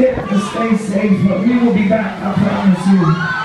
sit and stay safe, but we will be back, I promise you.